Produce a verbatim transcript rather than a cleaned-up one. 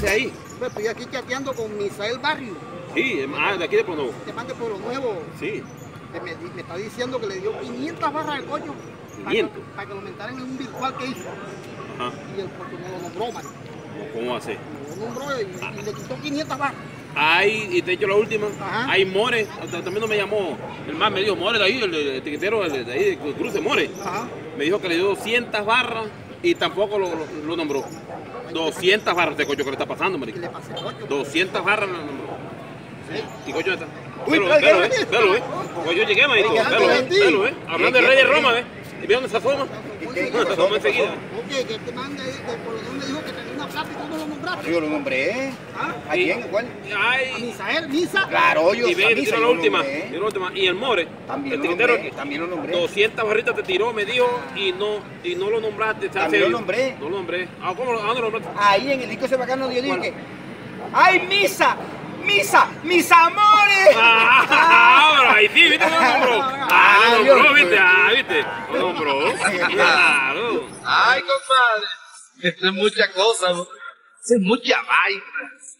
De ahí. Pues estoy aquí chateando con Misael Barrio. Sí, ah, de aquí de Pueblo Nuevo. De parte de Pueblo Nuevo. Sí. Me, me, me está diciendo que le dio quinientas barras al coño. quinientas. Para, para que lo mentaran en un virtual que hizo. Ajá. Y el Puerto Nuevo lo nombró, man. ¿Cómo hace? Lo nombró y, ah. y le quitó quinientas barras. Ahí, y te he hecho la última. Ajá. Ahí More, también no me llamó. El más me dijo, More de ahí, el, el etiquetero de, de ahí, de Cruce More. Ajá. Me dijo que le dio doscientas barras y tampoco lo, lo, lo nombró. doscientas barras, este coño que le está pasando, marico. ¿Qué le pasa, coño? doscientas barras lo nombró. Sí. ¿Y coño está? Uy, pero, pero, pero, pero, eh. Yo llegué, marico. Pero, eh. Hablando del rey de Roma, eh. ¿Y vieron esa forma? Se asoma enseguida. Oye, que te manda ahí, por lo que me dijo que tenía una plata y tú no lo nombraste. Yo lo nombré. ¿Ah? ¿A quién? ¿Cuál? Ay. ¿A Misael? ¿Misa? Claro, yo. Y ve, tiró la última. Y el More. También el tiquetero. También lo nombré. doscientas barritas te tiró, me dijo, y no, y no lo nombraste. También lo nombré. No lo nombré. ¿A dónde lo nombraste? Ahí en el disco ese bacano de yo dije. ¡Ay, Misa! ¡Misa! ¡Mis amores! Ah, ah, ahora, ahí sí, ¿viste? No nombró. Ah, no nombró, ¿viste? Ah, ¿viste? No nombró. Claro. Ay, compadre. Esto es mucha cosa, es mucha vaina.